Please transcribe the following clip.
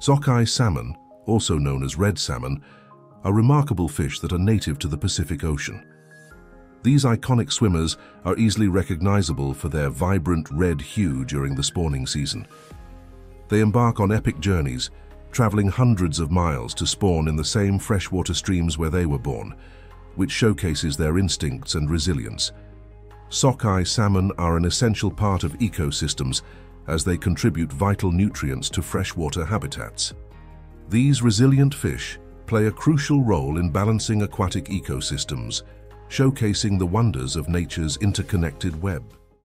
Sockeye salmon, also known as red salmon, are remarkable fish that are native to the Pacific Ocean. These iconic swimmers are easily recognizable for their vibrant red hue during the spawning season. They embark on epic journeys, traveling hundreds of miles to spawn in the same freshwater streams where they were born, which showcases their instincts and resilience. Sockeye salmon are an essential part of ecosystems as they contribute vital nutrients to freshwater habitats. These resilient fish play a crucial role in balancing aquatic ecosystems, showcasing the wonders of nature's interconnected web.